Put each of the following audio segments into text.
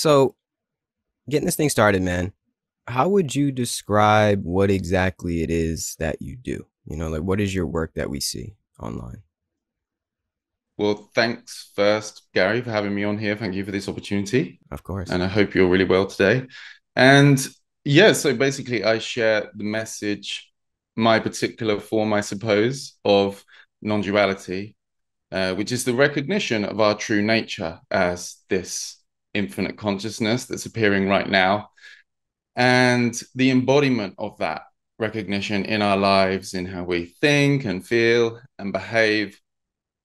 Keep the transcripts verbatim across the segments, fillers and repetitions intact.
So getting this thing started, man, how would you describe what exactly it is that you do? You know, like, what is your work that we see online? Well, thanks first, Gary, for having me on here. Thank you for this opportunity. Of course. And I hope you're really well today. And yeah, so basically I share the message, my particular form, I suppose, of non-duality, uh, which is the recognition of our true nature as this infinite consciousness that's appearing right now, and the embodiment of that recognition in our lives, in how we think and feel and behave.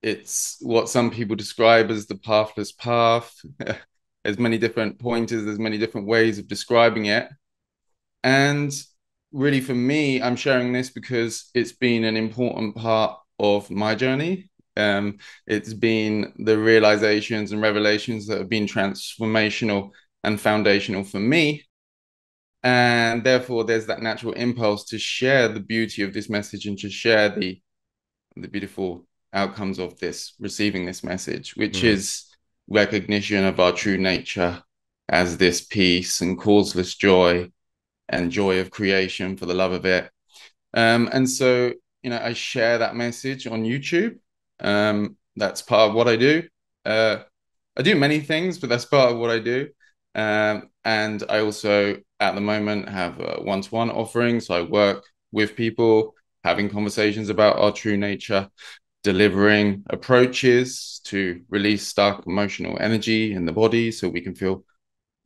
It's what some people describe as the pathless path. There's many different pointers, there's many different ways of describing it. And really, for me, I'm sharing this because it's been an important part of my journey. Um, it's been the realizations and revelations that have been transformational and foundational for me. And therefore, there's that natural impulse to share the beauty of this message and to share the, the beautiful outcomes of this, receiving this message, which mm. is recognition of our true nature as this peace and causeless joy and joy of creation for the love of it. Um, and so, you know, I share that message on YouTube. Um, that's part of what I do. Uh, I do many things, but that's part of what I do. Um, and I also, at the moment, have a one-to-one offering. So I work with people, having conversations about our true nature, delivering approaches to release stuck emotional energy in the body so we can feel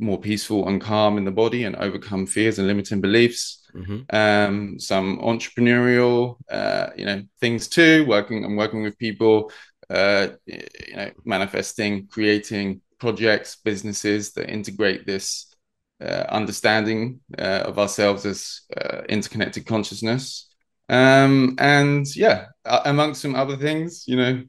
more peaceful and calm in the body and overcome fears and limiting beliefs. Mm-hmm. Um, some entrepreneurial, uh, you know, things too. Working, I'm working with people, uh, you know, manifesting, creating projects, businesses that integrate this uh, understanding uh, of ourselves as uh, interconnected consciousness. Um, and yeah, amongst some other things, you know,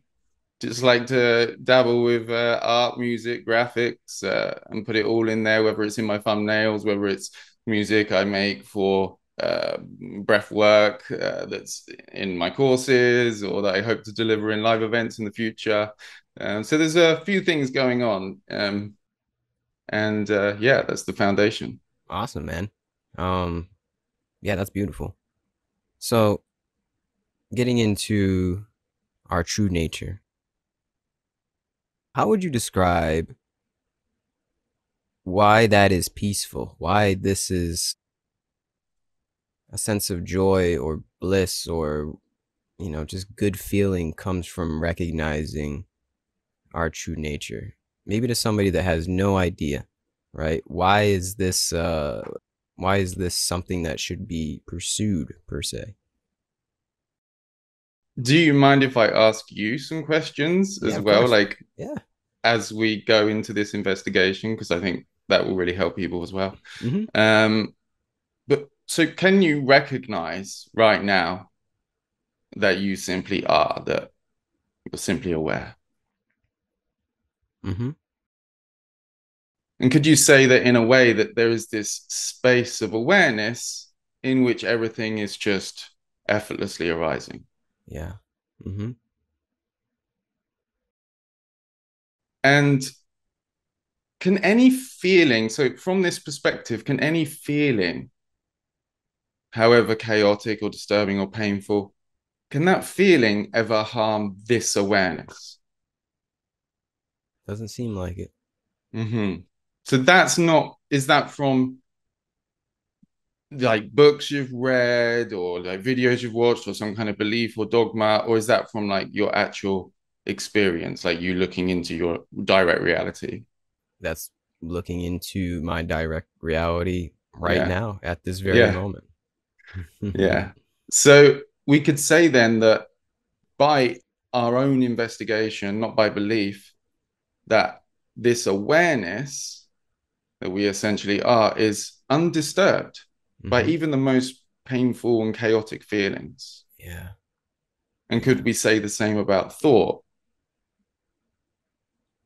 just like to dabble with uh, art, music, graphics, uh, and put it all in there, whether it's in my thumbnails, whether it's music I make for uh, breath work uh, that's in my courses or that I hope to deliver in live events in the future. Um, so there's a few things going on. Um, and uh, yeah, that's the foundation. Awesome, man. Um, yeah, that's beautiful. So getting into our true nature, how would you describe why that is peaceful? Why this is a sense of joy or bliss or, you know, just good feeling comes from recognizing our true nature? Maybe to somebody that has no idea, right? Why is this, uh, Why is this something that should be pursued, per se? Do you mind if I ask you some questions as yeah, well? Course. Like, yeah, as we go into this investigation, because I think that will really help people as well. Mm-hmm. Um, but so can you recognize right now that you simply are, that you're simply aware? Mm-hmm. And could you say that in a way that there is this space of awareness in which everything is just effortlessly arising? Yeah. Mm-hmm. And can any feeling, so from this perspective, can any feeling, however chaotic or disturbing or painful, can that feeling ever harm this awareness? Doesn't seem like it. Mm-hmm. So that's not, is that from like books you've read or like videos you've watched or some kind of belief or dogma, or is that from like your actual experience, like you looking into your direct reality? That's looking into my direct reality right yeah. now at this very yeah. moment. Yeah. So we could say then that by our own investigation, not by belief, that this awareness that we essentially are is undisturbed mm-hmm. by even the most painful and chaotic feelings. Yeah. And could we say the same about thought?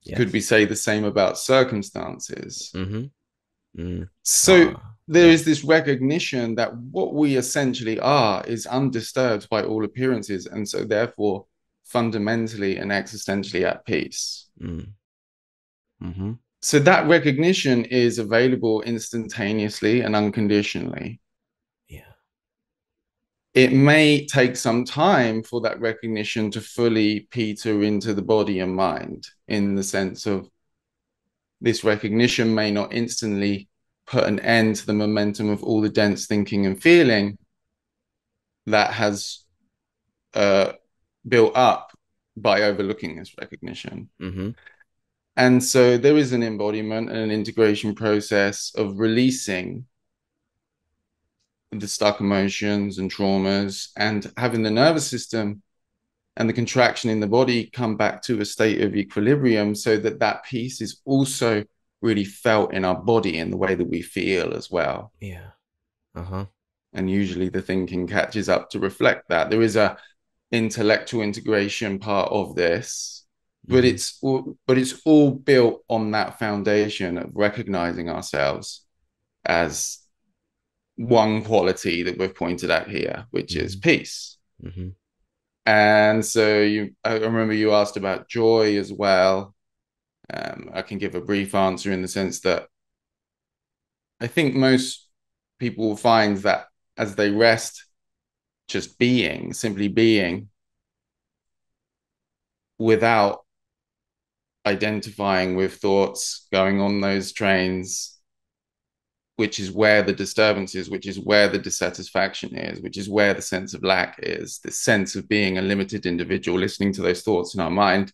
Yes. Could we say the same about circumstances? Mm-hmm. Mm. So ah, there yeah. is this recognition that what we essentially are is undisturbed by all appearances, and so therefore fundamentally and existentially at peace. Mm. Mm-hmm. So that recognition is available instantaneously and unconditionally. Yeah. It may take some time for that recognition to fully peter into the body and mind, in the sense of this recognition may not instantly put an end to the momentum of all the dense thinking and feeling that has uh, built up by overlooking this recognition. Mm-hmm. And so there is an embodiment and an integration process of releasing the stuck emotions and traumas, and having the nervous system and the contraction in the body come back to a state of equilibrium, so that that piece is also really felt in our body in the way that we feel as well. Yeah. Uh-huh. And usually the thinking catches up to reflect that. There is a intellectual integration part of this. But it's all, but it's all built on that foundation of recognizing ourselves as one quality that we've pointed out here, which mm-hmm. is peace. Mm-hmm. And so you, I remember you asked about joy as well. Um, I can give a brief answer in the sense that I think most people will find that as they rest, just being, simply being, without identifying with thoughts, going on those trains, which is where the disturbance is, which is where the dissatisfaction is, which is where the sense of lack is, the sense of being a limited individual, listening to those thoughts in our mind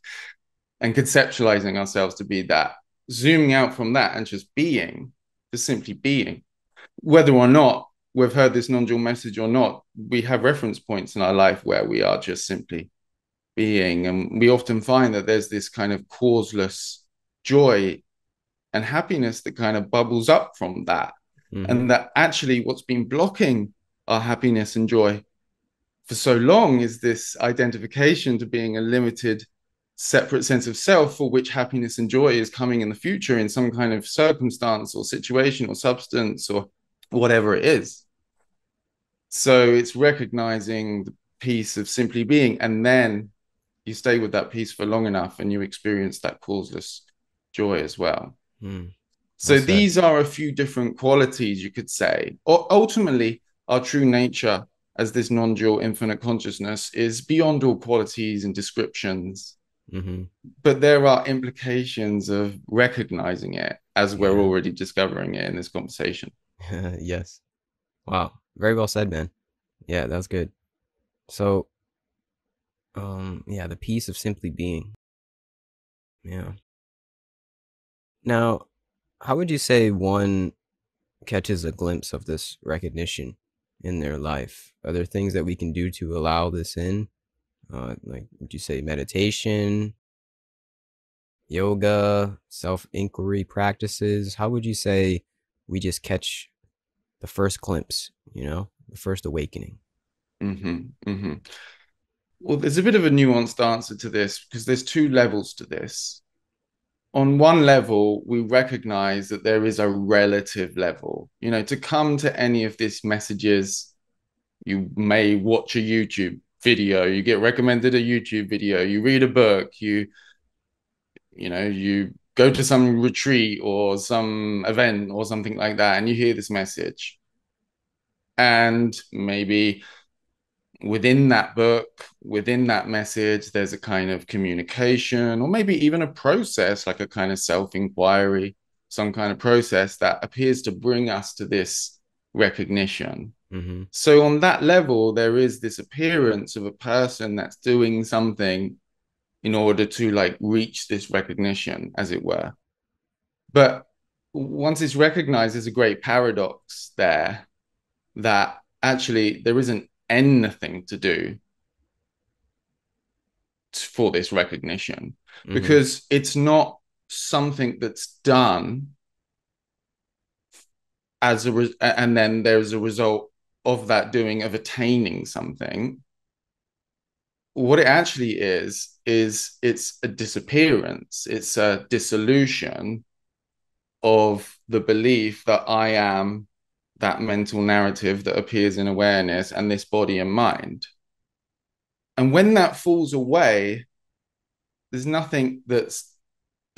and conceptualizing ourselves to be that. Zooming out from that and just being, just simply being. Whether or not we've heard this non-dual message or not, we have reference points in our life where we are just simply being, and we often find that there's this kind of causeless joy and happiness that kind of bubbles up from that. Mm-hmm. And that actually what's been blocking our happiness and joy for so long is this identification to being a limited, separate sense of self, for which happiness and joy is coming in the future in some kind of circumstance or situation or substance or whatever it is. So it's recognizing the piece of simply being, and then you stay with that piece for long enough and you experience that causeless joy as well. Mm, so these it. are a few different qualities, you could say. Or ultimately, our true nature as this non-dual infinite consciousness is beyond all qualities and descriptions. Mm-hmm. But there are implications of recognizing it, as yeah. we're already discovering it in this conversation. Yes. Wow. Very well said, man. Yeah, that was good. So, um, yeah, the peace of simply being. Yeah. Now, how would you say one catches a glimpse of this recognition in their life? Are there things that we can do to allow this in? Uh, like, would you say meditation, yoga, self-inquiry practices? How would you say we just catch the first glimpse, you know, the first awakening? Mm-hmm, mm-hmm. Well, there's a bit of a nuanced answer to this, because there's two levels to this. On one level, we recognize that there is a relative level. You know, to come to any of these messages, you may watch a YouTube video, you get recommended a YouTube video, you read a book, you, you know, you go to some retreat or some event or something like that, and you hear this message. And maybe within that book, within that message, there's a kind of communication, or maybe even a process, like a kind of self-inquiry, some kind of process that appears to bring us to this recognition. Mm-hmm. So on that level, there is this appearance of a person that's doing something in order to like reach this recognition, as it were. But once it's recognized, there's a great paradox there, that actually there isn't anything to do for this recognition, mm-hmm. because it's not something that's done as a re- and then there's a result of that doing, of attaining something. What it actually is is it's a disappearance, it's a dissolution of the belief that I am that mental narrative that appears in awareness and this body and mind. And when that falls away, there's nothing that's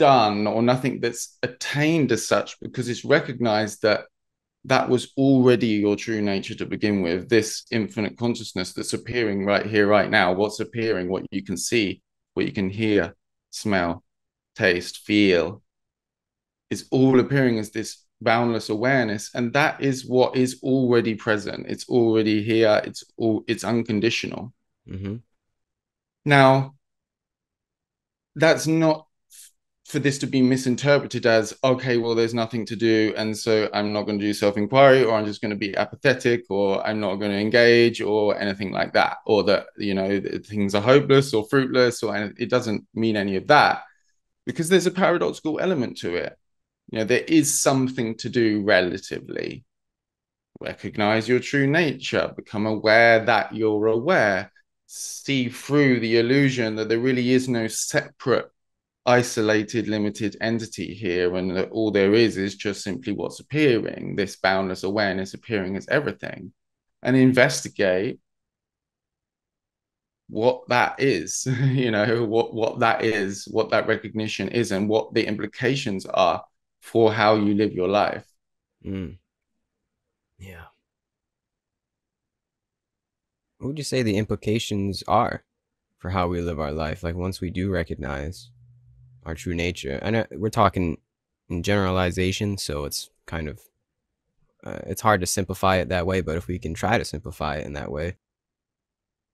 done or nothing that's attained as such, because it's recognized that that was already your true nature to begin with. This infinite consciousness that's appearing right here, right now, what's appearing, what you can see, what you can hear, smell, taste, feel, is all appearing as this boundless awareness. And that is what is already present. It's already here. It's all, it's unconditional. Mm-hmm. Now, that's not for this to be misinterpreted as, okay, well, there's nothing to do, and so I'm not going to do self-inquiry, or I'm just going to be apathetic, or I'm not going to engage, or anything like that, or that, you know, things are hopeless or fruitless, or it doesn't mean any of that, because there's a paradoxical element to it. You know, there is something to do relatively. Recognize your true nature, become aware that you're aware, see through the illusion that there really is no separate, isolated, limited entity here, and that all there is is just simply what's appearing, this boundless awareness appearing as everything, and investigate what that is, you know, what what that is, what that recognition is, and what the implications are for how you live your life. Mm. Yeah. What would you say the implications are for how we live our life? Like, once we do recognize our true nature, and we're talking in generalization, so it's kind of uh, it's hard to simplify it that way, but if we can try to simplify it in that way,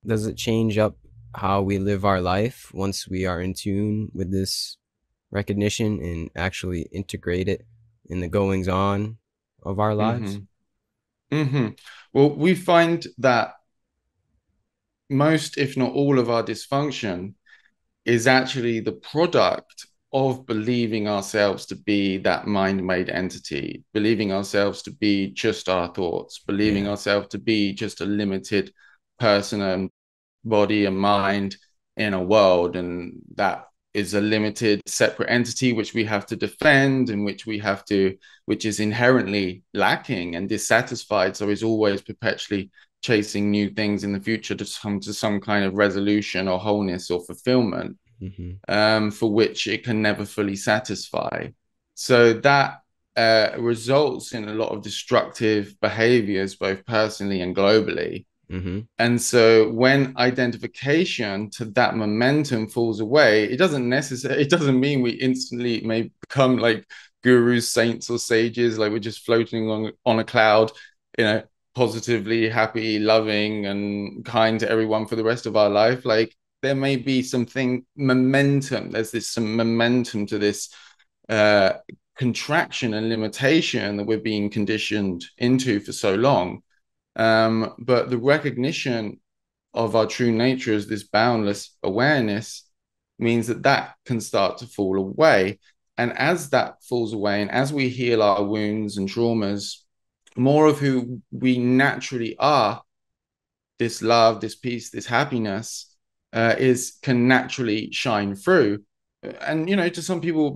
does it change up how we live our life once we are in tune with this recognition and actually integrate it in the goings on of our lives? Mm-hmm. Mm-hmm. Well, we find that most, if not all, of our dysfunction is actually the product of believing ourselves to be that mind-made entity, believing ourselves to be just our thoughts, believing yeah. ourselves to be just a limited person and body and mind in a world. And that is a limited separate entity which we have to defend, and which we have to, which is inherently lacking and dissatisfied. So is always perpetually chasing new things in the future to come to some kind of resolution or wholeness or fulfillment, mm-hmm. um, for which it can never fully satisfy. So that uh, results in a lot of destructive behaviors, both personally and globally. Mm-hmm. And so when identification to that momentum falls away, it doesn't necessarily, it doesn't mean we instantly may become like gurus, saints, or sages, like we're just floating on, on a cloud, you know, positively happy, loving, and kind to everyone for the rest of our life. Like, there may be something momentum, there's this some momentum to this uh contraction and limitation that we're being conditioned into for so long, um but the recognition of our true nature as this boundless awareness means that that can start to fall away. And as that falls away, and as we heal our wounds and traumas, more of who we naturally are, this love, this peace, this happiness, uh, is can naturally shine through. And, you know, to some people,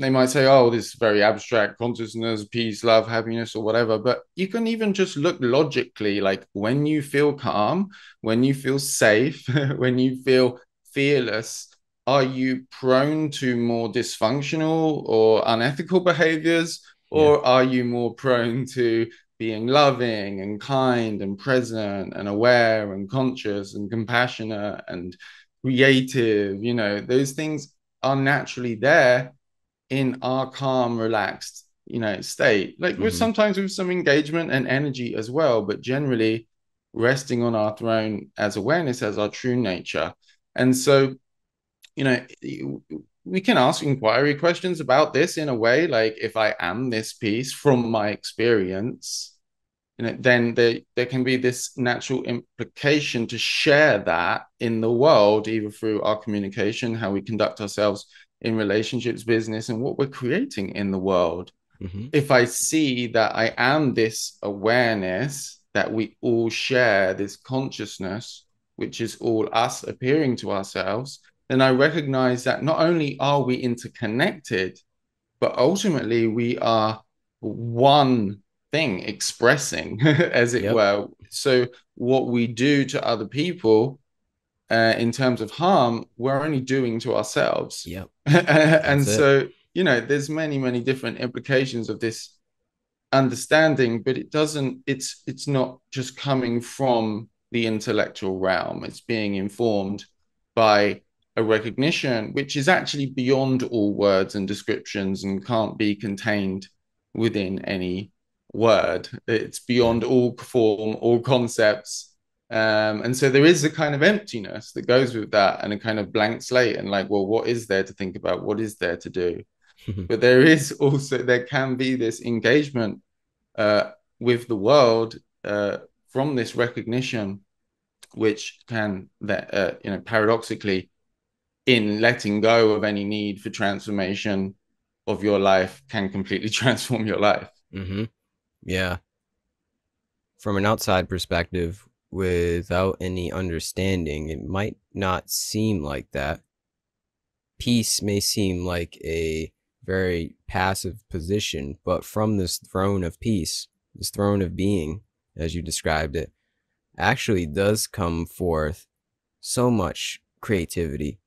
they might say, oh, this very abstract consciousness, peace, love, happiness, or whatever. But you can even just look logically, like when you feel calm, when you feel safe, when you feel fearless, are you prone to more dysfunctional or unethical behaviors? Or yeah. are you more prone to being loving and kind and present and aware and conscious and compassionate and creative? You know, those things are naturally there in our calm, relaxed, you know, state. Like, mm-hmm. we're sometimes with some engagement and energy as well, but generally resting on our throne as awareness, as our true nature. And so, you know, we can ask inquiry questions about this in a way, like, if I am this piece from my experience, you know, then there, there can be this natural implication to share that in the world, either through our communication, how we conduct ourselves in relationships, business, and what we're creating in the world. Mm-hmm. If I see that I am this awareness that we all share, this consciousness, which is all us appearing to ourselves, then I recognize that not only are we interconnected, but ultimately we are one thing expressing, as it yep. were. So what we do to other people uh, in terms of harm we're only doing to ourselves. Yeah. And so, you know, there's many, many different implications of this understanding, but it doesn't, it's, it's not just coming from the intellectual realm. It's being informed by a recognition which is actually beyond all words and descriptions and can't be contained within any word. It's beyond all form, all concepts. Um, and so there is a kind of emptiness that goes with that and a kind of blank slate and like, well, what is there to think about? What is there to do? But there is also, there can be this engagement uh, with the world uh, from this recognition, which can, that uh, you know, paradoxically, in letting go of any need for transformation of your life, can completely transform your life. Mm-hmm. Yeah. From an outside perspective, without any understanding, it might not seem like that. Peace may seem like a very passive position, but from this throne of peace, this throne of being, as you described it, actually does come forth so much creativity,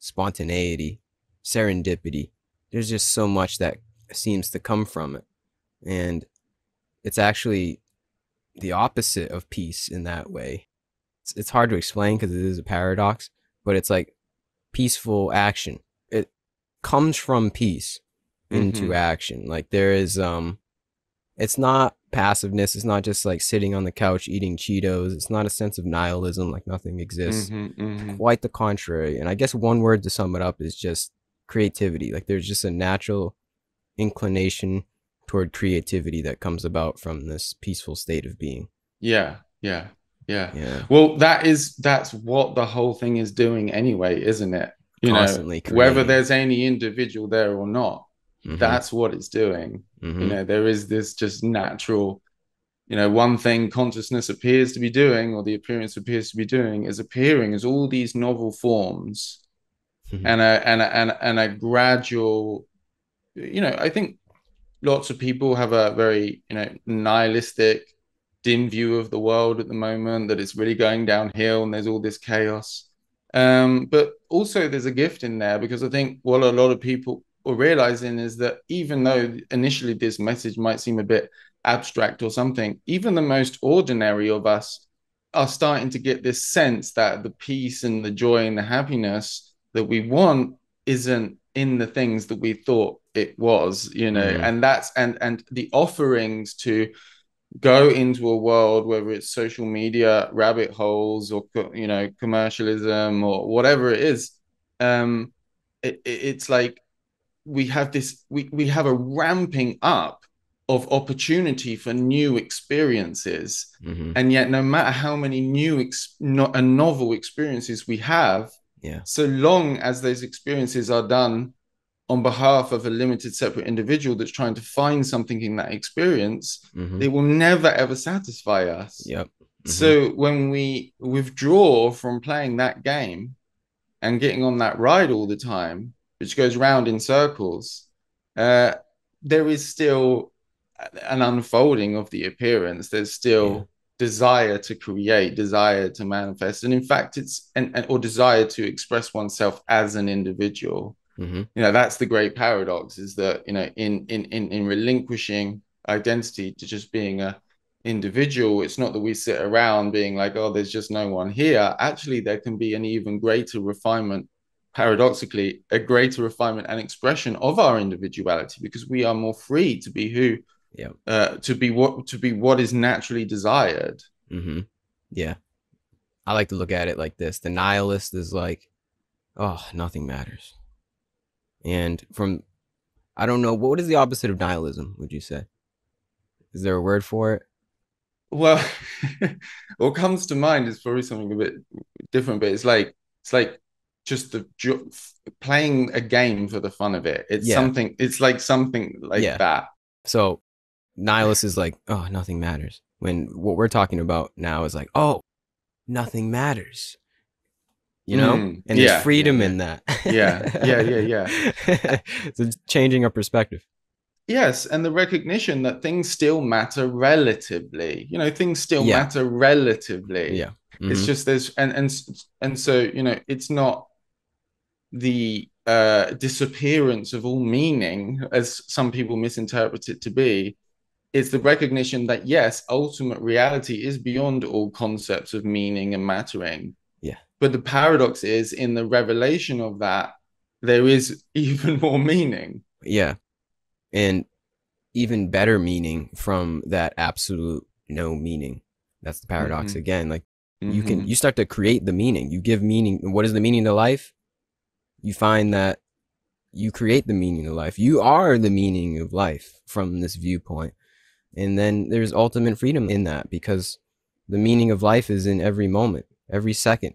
spontaneity, serendipity. There's just so much that seems to come from it. And it's actually the opposite of peace in that way. It's, it's hard to explain because it is a paradox, but it's like peaceful action. It comes from peace into mm-hmm. action. Like there is, um, it's not passiveness. It's not just like sitting on the couch eating Cheetos. It's not a sense of nihilism, like nothing exists. Mm-hmm, mm-hmm. Quite the contrary. And I guess one word to sum it up is just creativity. Like there's just a natural inclination toward creativity that comes about from this peaceful state of being. Yeah, yeah, yeah, yeah. Well, that is, that's what the whole thing is doing anyway, isn't it? You Constantly know, creating. Whether there's any individual there or not, mm-hmm. that's what it's doing. Mm-hmm. You know, there is this just natural, you know, one thing consciousness appears to be doing, or the appearance appears to be doing, is appearing as all these novel forms, mm-hmm. and a and a, and a, and a gradual, you know, I think. Lots of people have a very, you know, nihilistic, dim view of the world at the moment, that it's really going downhill and there's all this chaos. Um, but also there's a gift in there, because I think what a lot of people are realizing is that even though initially this message might seem a bit abstract or something, even the most ordinary of us are starting to get this sense that the peace and the joy and the happiness that we want isn't in the things that we thought it was, you know, mm. and that's, and, and the offerings to go into a world, whether it's social media, rabbit holes, or, you know, commercialism or whatever it is, um, it, it's like, we have this, we, we have a ramping up of opportunity for new experiences. Mm-hmm. And yet no matter how many new ex- no, and novel experiences we have, yeah, so long as those experiences are done on behalf of a limited separate individual that's trying to find something in that experience, mm-hmm. they will never ever satisfy us. Yep. Mm-hmm. So when we withdraw from playing that game and getting on that ride all the time, which goes round in circles, uh, there is still an unfolding of the appearance. There's still... Yeah. Desire to create, desire to manifest, and in fact it's and, and or desire to express oneself as an individual. Mm-hmm. You know, that's the great paradox, is that, you know, in in in in relinquishing identity to just being a individual, it's not that we sit around being like, oh, there's just no one here. Actually, there can be an even greater refinement, paradoxically, a greater refinement and expression of our individuality, because we are more free to be who yeah uh to be what to be what is naturally desired. Mm-hmm. Yeah, I like to look at it like this. The nihilist is like, oh, nothing matters. And from, I don't know, what is the opposite of nihilism, would you say? Is there a word for it? Well, what comes to mind is probably something a bit different, but it's like it's like just the ju- playing a game for the fun of it. It's yeah. something it's like something like yeah. that. So nihilist is like, oh, nothing matters. When what we're talking about now is like, oh, nothing matters. You know? Mm, and yeah, there's freedom yeah, yeah. in that. yeah, yeah, yeah, yeah. It's changing our perspective. Yes, and the recognition that things still matter relatively. You know, things still yeah. matter relatively. Yeah. Mm-hmm. It's just there's and and and so you know it's not the uh, disappearance of all meaning as some people misinterpret it to be. It's the recognition that yes, ultimate reality is beyond all concepts of meaning and mattering. Yeah. But the paradox is in the revelation of that, there is even more meaning. Yeah. And even better meaning from that absolute no meaning. That's the paradox mm-hmm. again. Like mm-hmm. you can, you start to create the meaning. You give meaning. What is the meaning to life? You find that you create the meaning of life. You are the meaning of life from this viewpoint. And then there's ultimate freedom in that, because the meaning of life is in every moment, every second.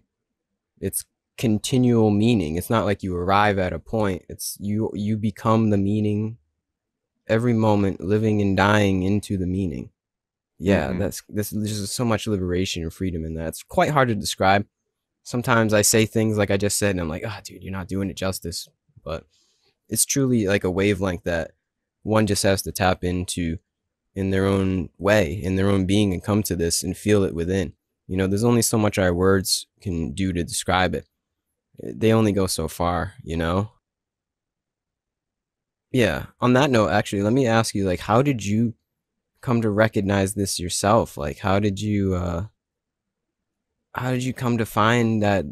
It's continual meaning. It's not like you arrive at a point. It's you, you become the meaning every moment, living and dying into the meaning. Yeah, mm-hmm. that's this. There's so much liberation and freedom in that. It's quite hard to describe. Sometimes I say things like I just said, and I'm like, oh, dude, you're not doing it justice. But it's truly like a wavelength that one just has to tap into in their own way, in their own being, and come to this and feel it within. You know, there's only so much our words can do to describe it. They only go so far, you know? Yeah. On that note, actually, let me ask you, like, how did you come to recognize this yourself? Like, how did you, uh, how did you come to find that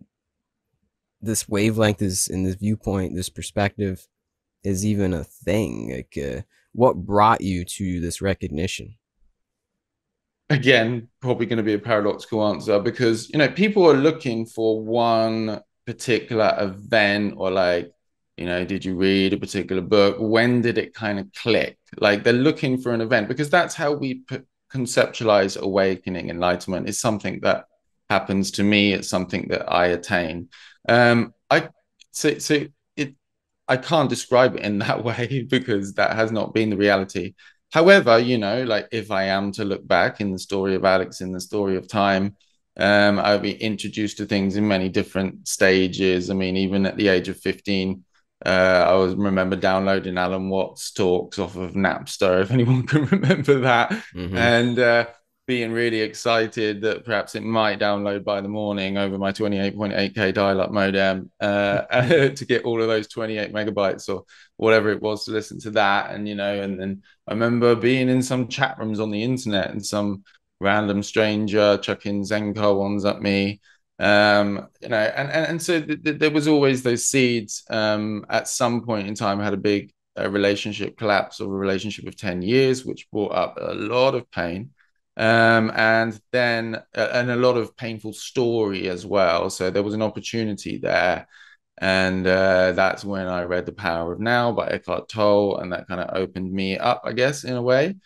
this wavelength is in this viewpoint, this perspective is even a thing? Like, uh, what brought you to this recognition? Again, probably going to be a paradoxical answer, because, you know, people are looking for one particular event, or like, you know, did you read a particular book? When did it kind of click? Like, they're looking for an event, because that's how we p- conceptualize awakening. Enlightenment is something that happens to me. It's something that I attain. Um, I so, so it I can't describe it in that way, because that has not been the reality. However, you know, like if I am to look back in the story of Alex, in the story of time, um, I'll be introduced to things in many different stages. I mean, even at the age of fifteen, uh, I was remember downloading Alan Watts talks off of Napster, if anyone can remember that, mm-hmm. and uh, being really excited that perhaps it might download by the morning over my twenty-eight point eight K dial-up modem uh, to get all of those twenty-eight megabytes or whatever it was to listen to that. And, you know, and then I remember being in some chat rooms on the internet and some random stranger chucking Zenko ones at me, um, you know, and, and, and so th- th- there was always those seeds. Um, at some point in time, I had a big uh, relationship collapse, or a relationship of ten years, which brought up a lot of pain. Um, and then uh, and a lot of painful story as well. So there was an opportunity there. And uh, that's when I read The Power of Now by Eckhart Tolle. And that kind of opened me up, I guess, in a way.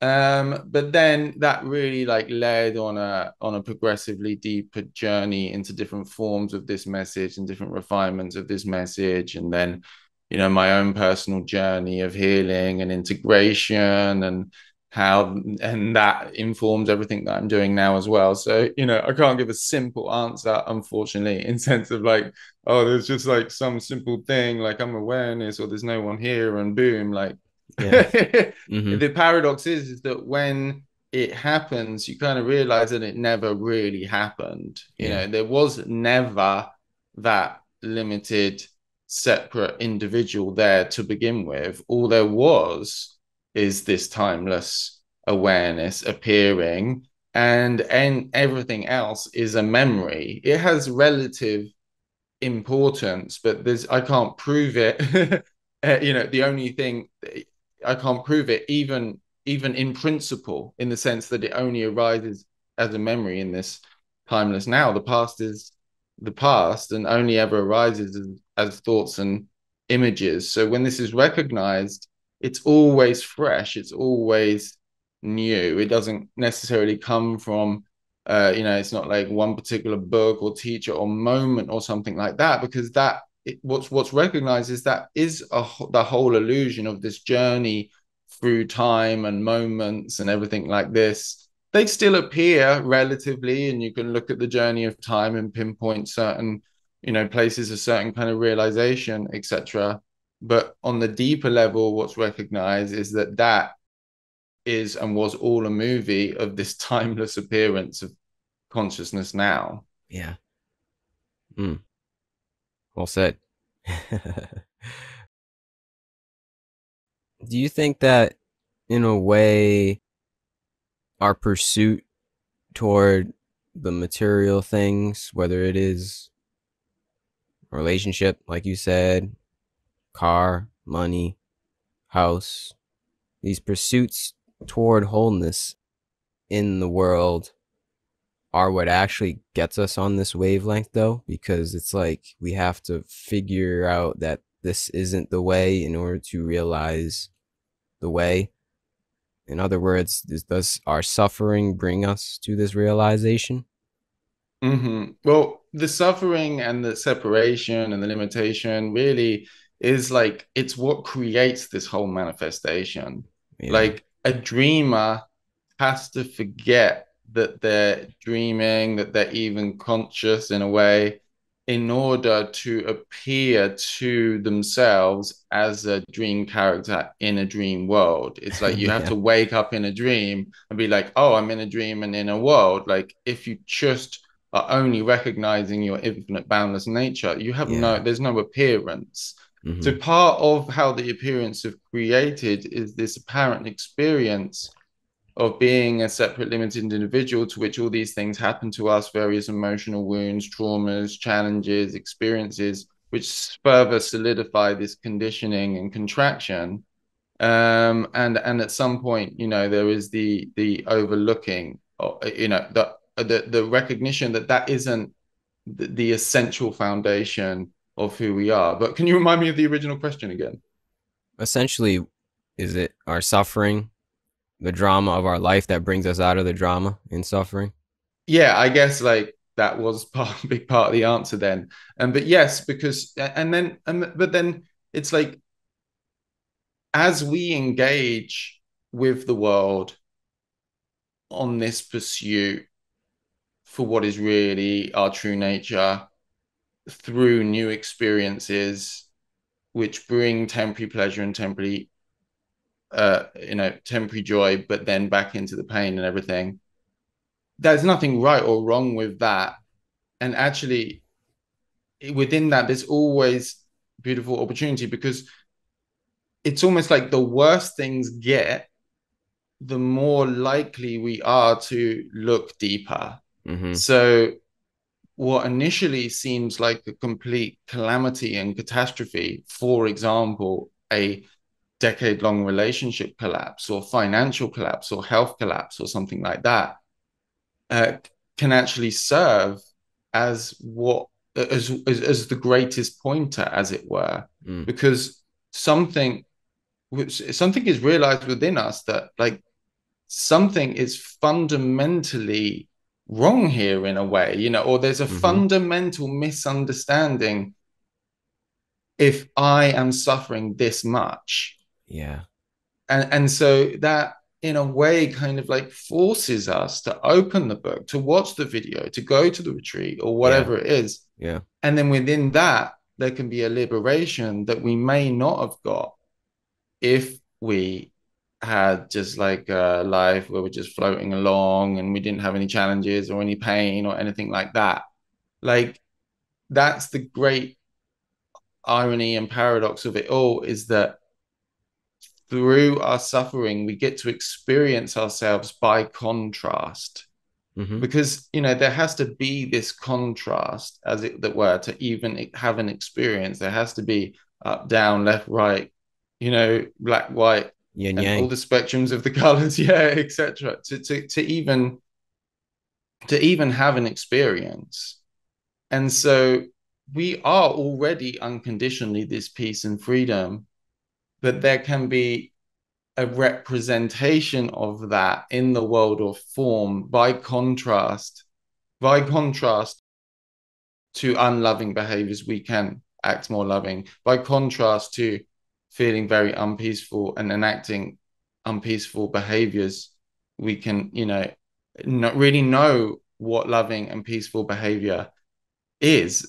Um, but then that really like led on a on a progressively deeper journey into different forms of this message and different refinements of this message. And then, you know, my own personal journey of healing and integration, and how and that informs everything that I'm doing now as well. So, you know, I can't give a simple answer, unfortunately, in sense of like, oh, there's just like some simple thing, like I'm awareness, or there's no one here and boom, like yeah. mm-hmm. The paradox is, is that when it happens, you kind of realize that it never really happened. You yeah. know, there was never that limited, separate individual there to begin with. All there was is this timeless awareness appearing, and and everything else is a memory. It has relative importance, but there's I can't prove it. uh, you know, the only thing I can't prove it, even even in principle, in the sense that it only arises as a memory in this timeless now. The past is the past, and only ever arises as, as thoughts and images. So when this is recognized, it's always fresh. It's always new. It doesn't necessarily come from, uh, you know, it's not like one particular book or teacher or moment or something like that, because that it, what's what's recognized is that is a, the whole illusion of this journey through time and moments and everything like this. They still appear relatively, and you can look at the journey of time and pinpoint certain, you know, places of certain kind of realization, et cetera. But on the deeper level, what's recognized is that that is and was all a movie of this timeless appearance of consciousness now. Yeah. Mm. Well said. Do you think that, in a way, our pursuit toward the material things, whether it is relationship, like you said, car, money, house, these pursuits toward wholeness in the world are what actually gets us on this wavelength, though? Because it's like we have to figure out that this isn't the way in order to realize the way. In other words, does our suffering bring us to this realization? Mm-hmm. Well, the suffering and the separation and the limitation really is like, it's what creates this whole manifestation. Yeah. Like a dreamer has to forget that they're dreaming, that they're even conscious in a way, in order to appear to themselves as a dream character in a dream world. It's like you yeah. have to wake up in a dream and be like, oh, I'm in a dream and in a world. Like if you just are only recognizing your infinite boundless nature, you have yeah. no, there's no appearance. Mm-hmm. So part of how the appearance of created is this apparent experience of being a separate limited individual to which all these things happen to us, various emotional wounds, traumas, challenges, experiences, which further solidify this conditioning and contraction. Um, and and at some point, you know, there is the the overlooking, or, you know, the, the, the recognition that that isn't the, the essential foundation of who we are. But can you remind me of the original question again? Essentially, is it our suffering, the drama of our life, that brings us out of the drama and suffering? Yeah, I guess like that was part, a big part of the answer then. And but yes, because and then and but then it's like as we engage with the world on this pursuit for what is really our true nature through new experiences, which bring temporary pleasure and temporary uh you know temporary joy, but then back into the pain and everything, there's nothing right or wrong with that. And actually within that there's always beautiful opportunity, because it's almost like the worse things get, the more likely we are to look deeper. Mm-hmm. So what initially seems like a complete calamity and catastrophe, for example a decade-long relationship collapse or financial collapse or health collapse or something like that, uh, can actually serve as what as, as as the greatest pointer, as it were. Mm. Because something something is realized within us that like something is fundamentally wrong here in a way, you know, or there's a mm-hmm. fundamental misunderstanding. If I am suffering this much. Yeah. And and so that in a way kind of like forces us to open the book, to watch the video, to go to the retreat or whatever yeah. it is. Yeah. And then within that, there can be a liberation that we may not have got if we had just like a life where we're just floating along and we didn't have any challenges or any pain or anything like that. Like that's the great irony and paradox of it all, is that through our suffering, we get to experience ourselves by contrast. Mm-hmm. Because, you know, there has to be this contrast, as it were, to even have an experience. There has to be up, down, left, right, you know, black, white, yin, and yang, all the spectrums of the colors, yeah, et cetera. To, to to even to even have an experience. And so we are already unconditionally this peace and freedom. But there can be a representation of that in the world or form by contrast, by contrast to unloving behaviors, we can act more loving. By contrast to feeling very unpeaceful and enacting unpeaceful behaviors, we can, you know, not really know what loving and peaceful behavior is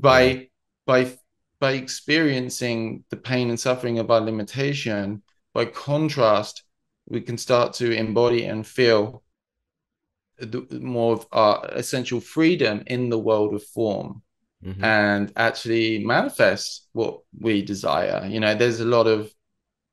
by, by, by experiencing the pain and suffering of our limitation. By contrast, we can start to embody and feel the, more of our essential freedom in the world of form, mm-hmm. and actually manifest what we desire. You know, there's a lot of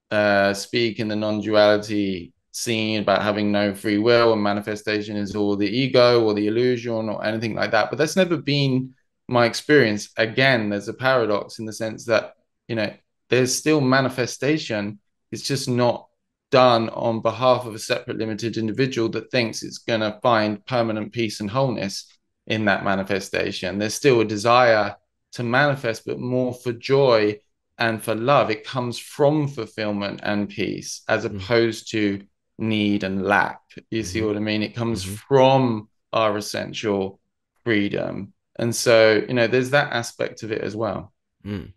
uh, speak in the non-duality scene about having no free will, and manifestation is all the ego or the illusion or anything like that. But that's never been my experience. Again, there's a paradox in the sense that, you know, there's still manifestation. It's just not done on behalf of a separate limited individual that thinks it's going to find permanent peace and wholeness in that manifestation. There's still a desire to manifest, but more for joy and for love. It comes from fulfillment and peace, as mm-hmm. opposed to need and lack. You mm-hmm. see what I mean? It comes mm-hmm. from our essential freedom. And so, you know, there's that aspect of it as well. Mm.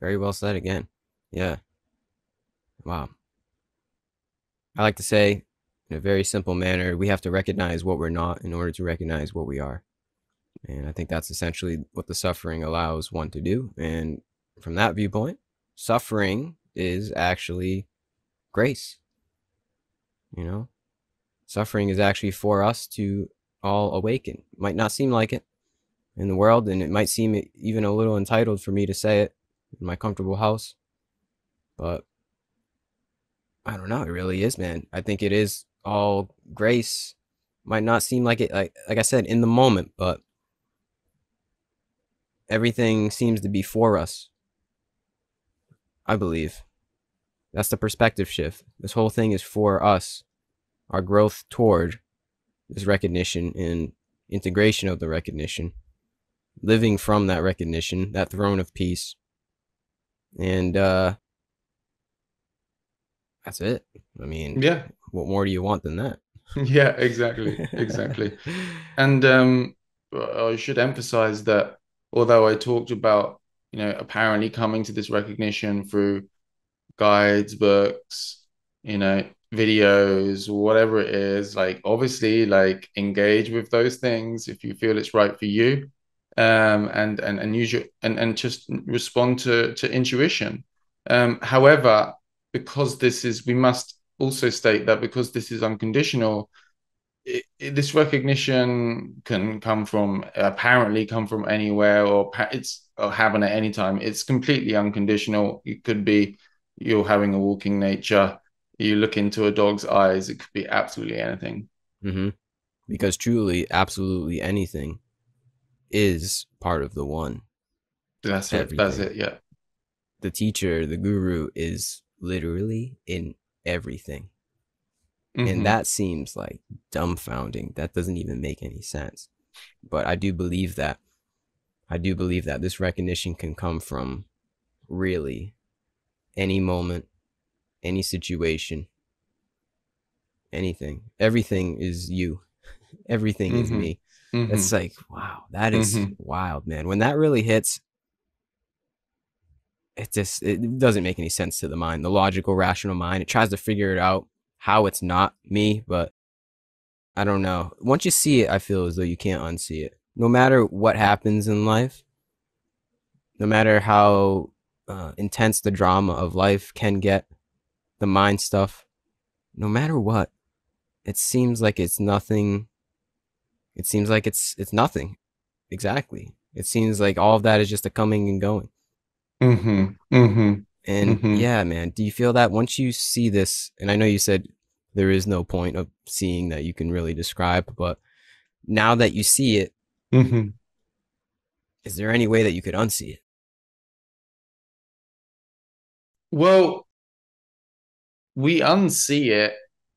Very well said again. Yeah. Wow. I like to say, in a very simple manner, we have to recognize what we're not in order to recognize what we are. And I think that's essentially what the suffering allows one to do. And from that viewpoint, suffering is actually grace. You know, suffering is actually for us to all awaken. It might not seem like it in the world, and it might seem even a little entitled for me to say it in my comfortable house, but I don't know. It really is, man. I think it is all grace. Might not seem like it, like, like I said, in the moment, but everything seems to be for us. I believe that's the perspective shift. This whole thing is for us, our growth toward this recognition and integration of the recognition, living from that recognition, that throne of peace. And, uh, that's it. I mean, yeah. What more do you want than that? Yeah, exactly. Exactly. And um, I should emphasize that although I talked about, you know, apparently coming to this recognition through guides, books, you know, videos, whatever it is, like, obviously, like, engage with those things if you feel it's right for you, um, and, and, and use your, and, and just respond to, to intuition. Um, however, because this is, we must also state that because this is unconditional, it, it, this recognition can come from, apparently come from anywhere, or it's or happen at any time. It's completely unconditional. It could be you're having a walking nature. You look into a dog's eyes. It could be absolutely anything. Mm-hmm. Because truly, absolutely anything is part of the one. That's it. That's it. Yeah. The teacher, the guru is literally in everything. Mm-hmm. And that seems like dumbfounding. That doesn't even make any sense. But I do believe that. I do believe that this recognition can come from really any moment, any situation, anything. Everything is you. Everything mm-hmm. is me. Mm-hmm. It's like, wow, that is mm-hmm. wild, man. When that really hits, it just, it doesn't make any sense to the mind, the logical, rational mind. It tries to figure it out how it's not me, but I don't know. Once you see it, I feel as though you can't unsee it. No matter what happens in life, no matter how uh, intense the drama of life can get, the mind stuff, no matter what, it seems like it's nothing. It seems like it's, it's nothing. Exactly. It seems like all of that is just a coming and going. Mm-hmm. Mm-hmm. And mm-hmm. yeah, man, do you feel that once you see this, and I know you said there is no point of seeing that you can really describe, but now that you see it, mm-hmm. is there any way that you could unsee it? Well, we unsee it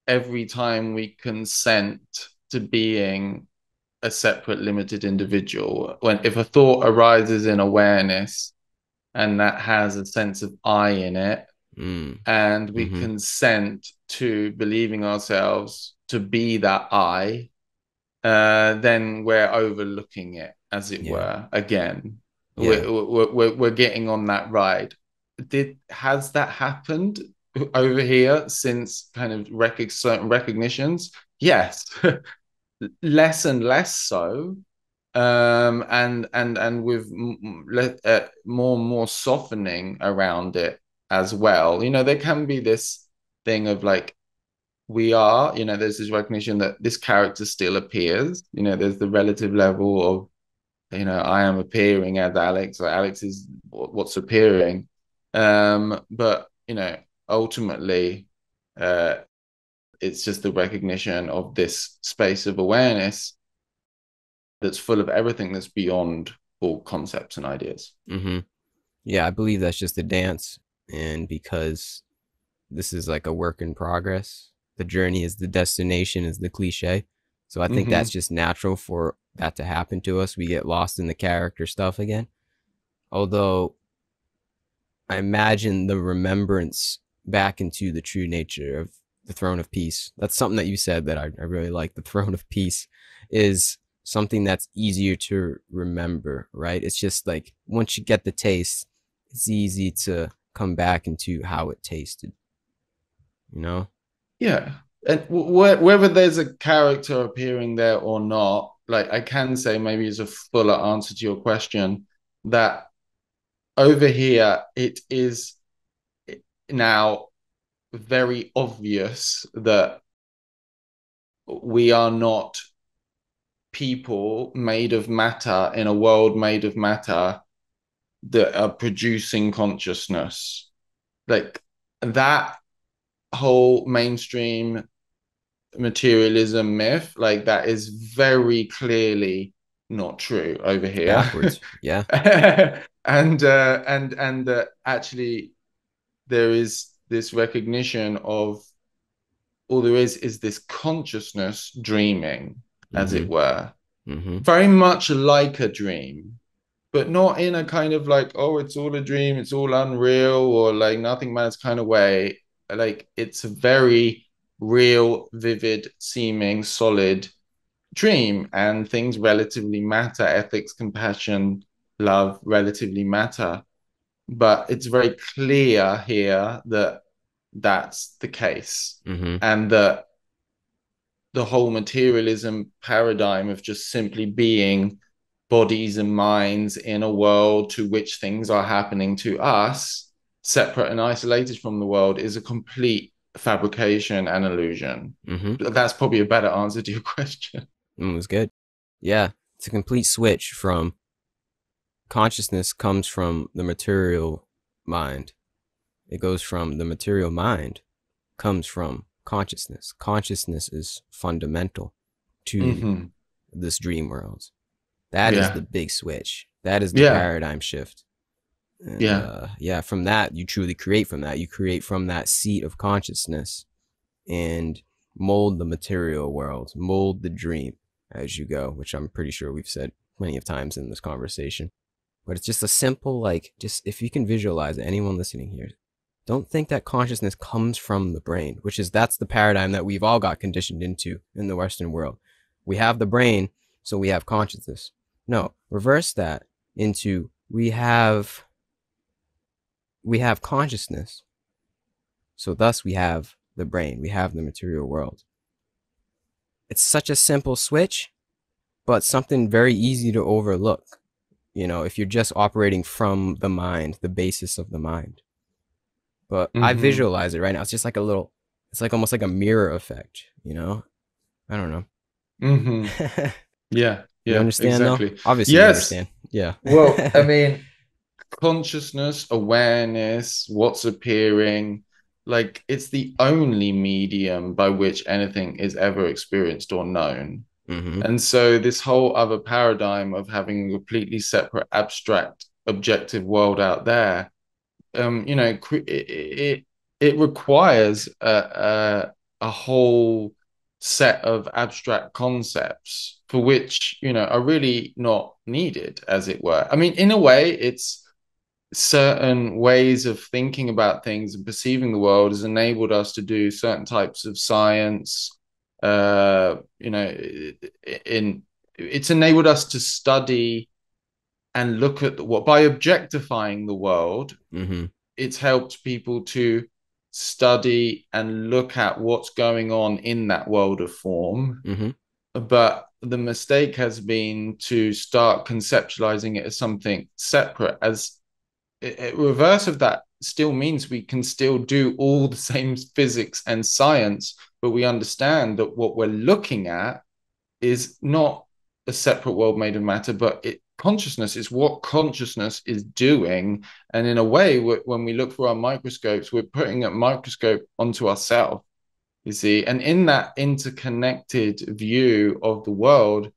every time we consent to being a separate limited individual. When, if a thought arises in awareness, and that has a sense of I in it, mm. and we mm-hmm. consent to believing ourselves to be that I, uh, then we're overlooking it, as it yeah. were, again. Yeah. We're, we're, we're, we're getting on that ride. Did, has that happened over here since kind of rec- certain recognitions? Yes, less and less so. Um, and and and with m uh, more and more softening around it as well. You know, there can be this thing of like we are, you know, there's this recognition that this character still appears. You know, there's the relative level of, you know, I am appearing as Alex, or Alex is what's appearing. Um, but, you know, ultimately, uh, it's just the recognition of this space of awareness that's full of everything that's beyond all concepts and ideas. Mm-hmm. Yeah, I believe that's just a dance. And because this is like a work in progress, the journey is the destination is the cliche. So I think mm-hmm. that's just natural for that to happen to us. We get lost in the character stuff again. Although I imagine the remembrance back into the true nature of the throne of peace. That's something that you said that I, I really like. The throne of peace is something that's easier to remember, right? It's just like once you get the taste, it's easy to come back into how it tasted, you know? Yeah. And wh whether there's a character appearing there or not, like I can say maybe as a fuller answer to your question that over here, it is now very obvious that we are not people made of matter in a world made of matter that are producing consciousness. Like that whole mainstream materialism myth, like that is very clearly not true over here. Backwards. Yeah. and uh, and and uh, actually there is this recognition of all there is is this consciousness dreaming, as mm-hmm. it were, mm-hmm. very much like a dream, but not in a kind of like, oh, it's all a dream, it's all unreal, or like nothing matters kind of way. Like it's a very real, vivid, seeming, solid dream, and things relatively matter. Ethics, compassion, love relatively matter. But it's very clear here that that's the case, mm-hmm. and that the whole materialism paradigm of just simply being bodies and minds in a world to which things are happening to us, separate and isolated from the world, is a complete fabrication and illusion. Mm-hmm. That's probably a better answer to your question. It was good. Yeah, it's a complete switch from consciousness comes from the material mind. It goes from the material mind comes from consciousness. Consciousness is fundamental to mm-hmm. this dream world. That yeah. is the big switch. That is the yeah. paradigm shift. And, yeah. Uh, yeah. From that, you truly create from that. You create from that seat of consciousness and mold the material world, mold the dream as you go, which I'm pretty sure we've said plenty of times in this conversation. But it's just a simple, like, just if you can visualize it, anyone listening here, don't think that consciousness comes from the brain, which is that's the paradigm that we've all got conditioned into in the Western world. We have the brain, so we have consciousness. No, reverse that into we have, we have consciousness. So thus we have the brain, we have the material world. It's such a simple switch, but something very easy to overlook. You know, if you're just operating from the mind, the basis of the mind. But mm-hmm. I visualize it right now. It's just like a little, it's like almost like a mirror effect, you know? I don't know. Mm-hmm. Yeah. Yeah. You understand exactly. though? Obviously yes. you understand. Yeah. Well, I mean, consciousness, awareness, what's appearing, like it's the only medium by which anything is ever experienced or known. Mm-hmm. And so this whole other paradigm of having a completely separate, abstract, objective world out there, Um, you know, it it, it requires a, a a whole set of abstract concepts for which, you know, are really not needed, as it were. I mean, in a way, it's certain ways of thinking about things and perceiving the world has enabled us to do certain types of science. Uh, you know, in it's enabled us to study and look at the, what by objectifying the world, mm-hmm. it's helped people to study and look at what's going on in that world of form. Mm-hmm. But the mistake has been to start conceptualizing it as something separate, as it, it, reverse of that still means we can still do all the same physics and science but we understand that what we're looking at is not a separate world made of matter, but it, consciousness is what consciousness is doing. And in a way, when we look through our microscopes, we're putting a microscope onto ourselves, you see. And in that interconnected view of the world,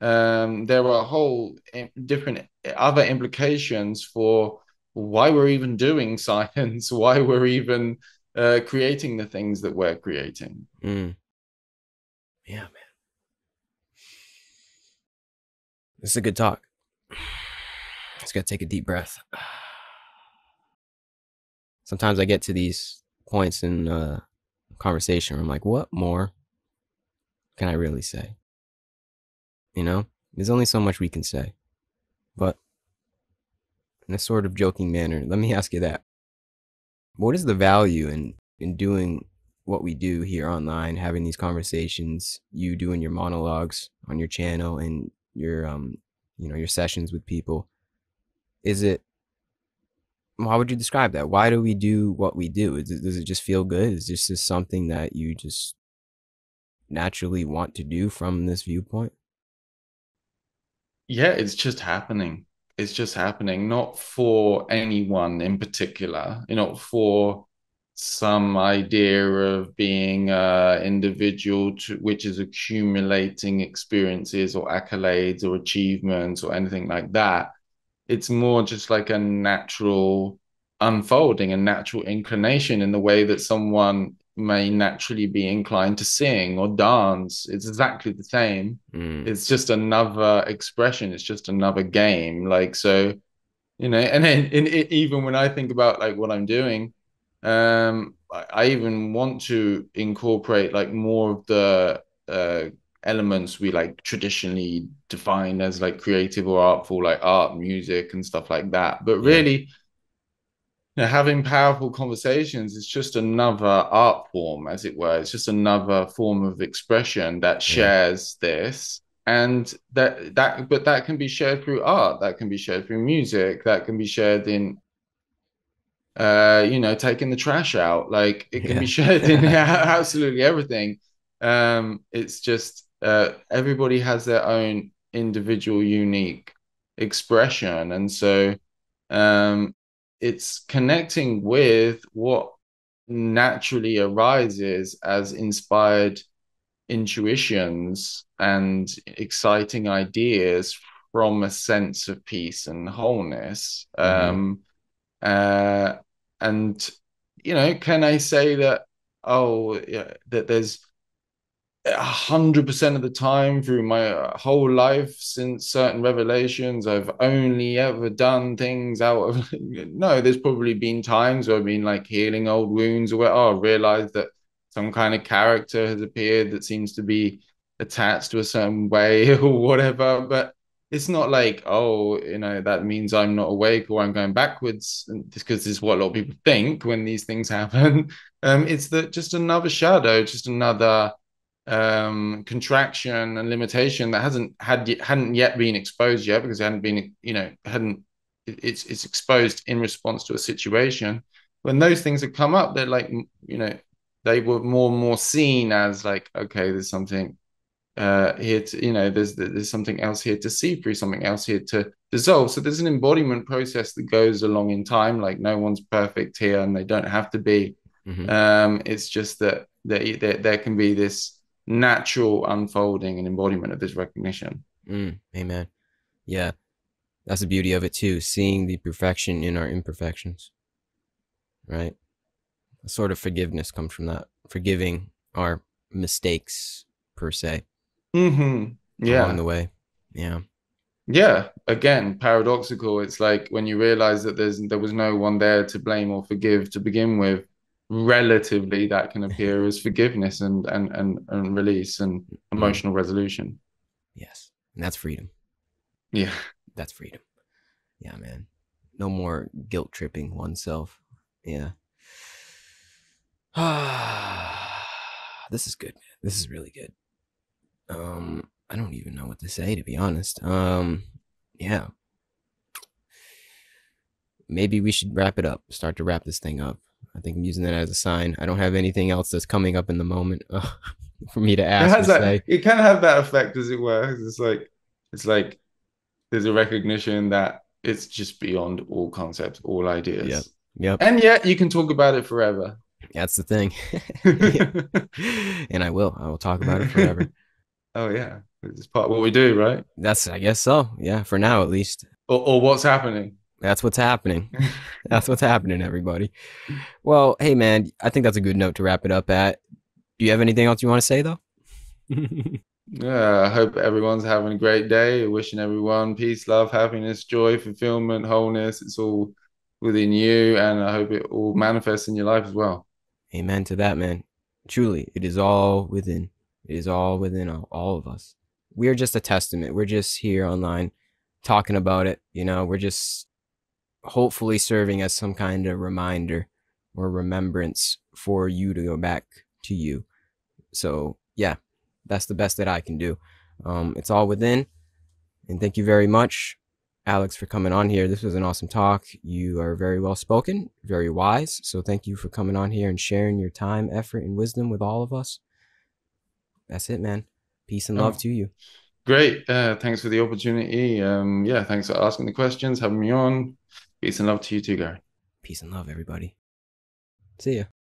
um, there are a whole different other implications for why we're even doing science, why we're even uh, creating the things that we're creating. Mm. Yeah, man. This is a good talk. Just gotta take a deep breath. Sometimes I get to these points in uh, conversation where I'm like, what more can I really say? You know, there's only so much we can say. But in a sort of joking manner, let me ask you that. What is the value in, in doing what we do here online, having these conversations, you doing your monologues on your channel and your um you know, your sessions with people? Is it, how would you describe that? Why do we do what we do? Is it, does it just feel good? Is this just something that you just naturally want to do from this viewpoint? Yeah, it's just happening. It's just happening, not for anyone in particular, you know, for some idea of being an individual to, which is accumulating experiences or accolades or achievements or anything like that. It's more just like a natural unfolding, a natural inclination in the way that someone may naturally be inclined to sing or dance. It's exactly the same. Mm. It's just another expression. It's just another game. Like, so, you know, and then and it, even when I think about like what I'm doing, um I even want to incorporate like more of the uh elements we like traditionally define as like creative or artful, like art, music and stuff like that. But really, yeah, you know, having powerful conversations is just another art form, as it were. It's just another form of expression that shares, yeah, this and that that but that can be shared through art, that can be shared through music, that can be shared in uh you know, taking the trash out. Like, it can, yeah, be shared in absolutely everything. Um it's just uh everybody has their own individual unique expression, and so um it's connecting with what naturally arises as inspired intuitions and exciting ideas from a sense of peace and wholeness. Mm-hmm. um uh and you know, can I say that oh yeah, that there's a hundred percent of the time through my whole life since certain revelations I've only ever done things out of no, there's probably been times where I've been like healing old wounds or where oh, I realized that some kind of character has appeared that seems to be attached to a certain way or whatever. But it's not like, oh, you know, that means I'm not awake or I'm going backwards, and just because this is what a lot of people think when these things happen. Um, it's that just another shadow, just another um, contraction and limitation that hasn't had hadn't yet been exposed yet, because it hadn't been, you know, hadn't it's it's exposed in response to a situation. When those things have come up, they're like, you know, they were more and more seen as like, okay, there's something uh here to, you know, there's there's something else here to see through, something else here to dissolve. So there's an embodiment process that goes along in time. Like, no one's perfect here and they don't have to be. Mm-hmm. Um it's just that they, they, there can be this natural unfolding and embodiment of this recognition. Mm, amen. Yeah, that's the beauty of it too, seeing the perfection in our imperfections, right? A sort of forgiveness comes from that, forgiving our mistakes per se. Mm-hmm. Yeah, along the way. Yeah, yeah, again, paradoxical. It's like when you realize that there's there was no one there to blame or forgive to begin with, relatively that can appear as forgiveness and and and, and release and emotional, mm-hmm, resolution. Yes, and that's freedom. Yeah, that's freedom. Yeah, man, no more guilt tripping oneself. Yeah. Ah, this is good, man. This is really good. Um, I don't even know what to say, to be honest. Um, yeah. Maybe we should wrap it up, start to wrap this thing up. I think I'm using that as a sign. I don't have anything else that's coming up in the moment uh, for me to ask. It has that, say. It kind of has that effect, as it were. It's like, it's like there's a recognition that it's just beyond all concepts, all ideas. Yep. Yep. And yet you can talk about it forever. That's the thing. And I will. I will talk about it forever. Oh, yeah. It's part of what we do, right? That's, I guess so. Yeah, for now, at least. Or, or what's happening. That's what's happening. That's what's happening, everybody. Well, hey, man, I think that's a good note to wrap it up at. Do you have anything else you want to say, though? Yeah, I hope everyone's having a great day. Wishing everyone peace, love, happiness, joy, fulfillment, wholeness. It's all within you, and I hope it all manifests in your life as well. Amen to that, man. Truly, it is all within. It is all within all, all of us. We're just a testament. We're just here online talking about it. You know, we're just hopefully serving as some kind of reminder or remembrance for you to go back to you. So yeah, that's the best that I can do. Um, it's all within. And thank you very much, Alex, for coming on here. This was an awesome talk. You are very well spoken, very wise. So thank you for coming on here and sharing your time, effort, and wisdom with all of us. That's it, man. Peace and love oh, to you. Great. Uh, thanks for the opportunity. Um, yeah, thanks for asking the questions, having me on. Peace and love to you too, Gary. Peace and love, everybody. See ya.